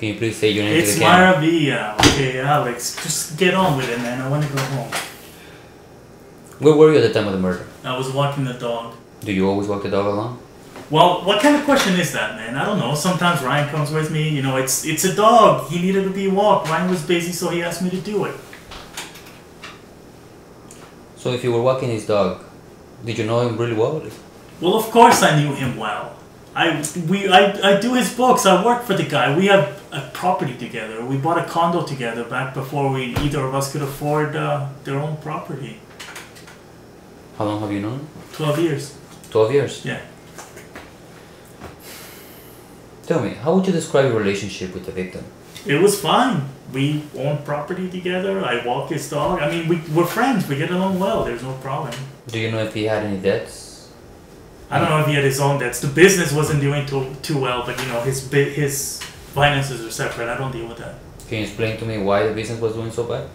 Can you please say your name to the camera? Maravilla. Okay, Alex, just get on with it, man. I want to go home. Where were you at the time of the murder? I was walking the dog. Do you always walk the dog alone? Well, what kind of question is that, man? I don't know. Sometimes Ryan comes with me. You know, it's a dog. He needed to be walked. Ryan was busy, so he asked me to do it. So if you were walking his dog, did you know him really well? Well, of course I knew him well. I do his books. I work for the guy. We have a property together. We bought a condo together back before we either of us could afford their own property. How long have you known him? 12 years. 12 years? Yeah. Tell me, how would you describe your relationship with the victim? It was fine. We own property together. I walk his dog. I mean, we're friends. We get along well. There's no problem. Do you know if he had any debts? I don't know if he had his own debts. The business wasn't doing too well, but you know, his finances are separate. I don't deal with that. Can you explain to me why the business was doing so bad?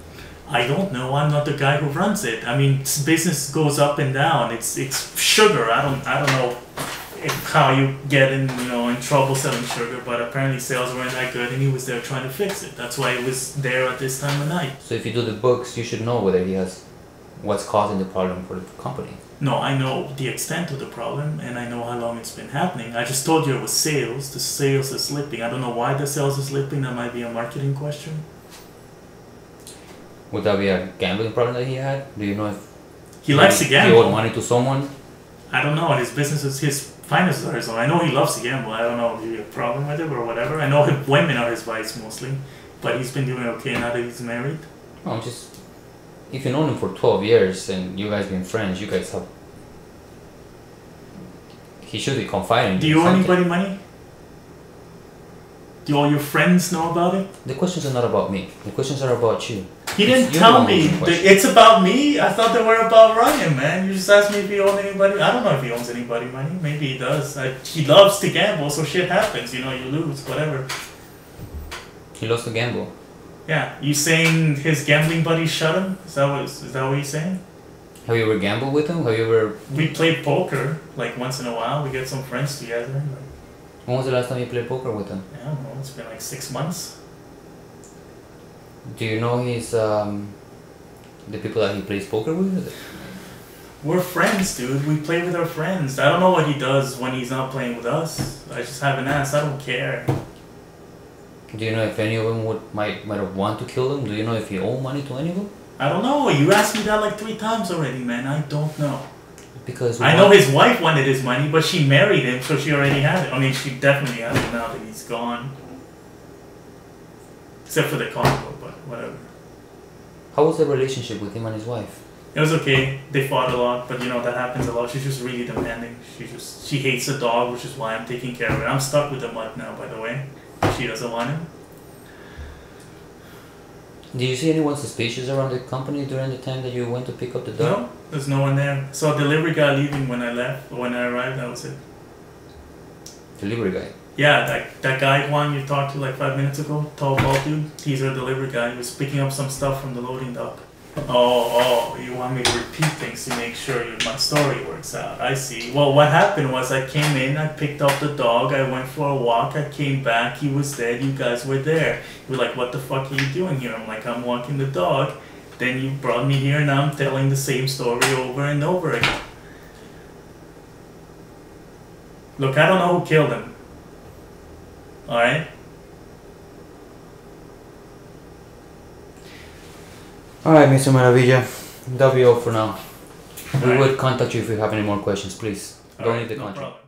I don't know. I'm not the guy who runs it. I mean, business goes up and down. It's sugar. I don't know how you get in trouble selling sugar, but apparently sales weren't that good, and he was there trying to fix it. That's why it was there at this time of night. So if you do the books, you should know whether he has what's causing the problem for the company. No, I know the extent of the problem, and I know how long it's been happening. I just told you it was sales. The sales are slipping. I don't know why the sales are slipping. That might be a marketing question. Would that be a gambling problem that he had? Do you know if he likes to gamble? He owed money to someone? I don't know. His business is his. Finances are his own. I know he loves to gamble. I don't know if you have a problem with it or whatever. I know his women are his vice mostly, but he's been doing okay now that he's married. No, just if you've known him for 12 years and you guys been friends, you guys have. He should be confiding. Do you owe anybody money? Do all your friends know about it? The questions are not about me. The questions are about you. He didn't tell me. It's about me? I thought they were about Ryan, man. You just asked me if he owned anybody. I don't know if he owns anybody money. Maybe he does. He loves to gamble, so shit happens. You know, you lose, whatever. He loves to gamble. Yeah. You saying his gambling buddy shut him? Is that what you're saying? Have you ever gambled with him? Have you ever... We play poker, like, once in a while. We get some friends together. Like, when was the last time you played poker with him? I don't know, it's been like 6 months. Do you know his, the people that he plays poker with? We're friends, dude. We play with our friends. I don't know what he does when he's not playing with us. I just haven't asked. I don't care. Do you know if any of them might have wanted to kill him? Do you know if he owed money to any of them? I don't know. You asked me that like 3 times already, man. I don't know. Because I know his wife wanted his money, but she married him, so she already had it. I mean, she definitely has it now that he's gone. Except for the condo, but whatever. How was the relationship with him and his wife? It was okay. They fought a lot, but you know, that happens a lot. She's just really demanding. She hates the dog, which is why I'm taking care of it. I'm stuck with the mutt now, by the way. She doesn't want him. Did you see anyone suspicious around the company during the time that you went to pick up the dog? No, there's no one there. I saw a delivery guy leaving when I left. When I arrived, that was it. Delivery guy? Yeah, that guy Juan you talked to like 5 minutes ago, tall bald dude, he's a delivery guy. He was picking up some stuff from the loading dock. Oh, you want me to repeat things to make sure my story works out. I see. Well, what happened was I came in, I picked up the dog, I went for a walk, I came back, he was dead, you guys were there. You were like, what the fuck are you doing here? I'm like, I'm walking the dog. Then you brought me here and now I'm telling the same story over and over again. Look, I don't know who killed him. Alright? Alright, Mr. Maravilla, that'll be all for now. We will contact you if you have any more questions, please. Don't leave the country. No problem.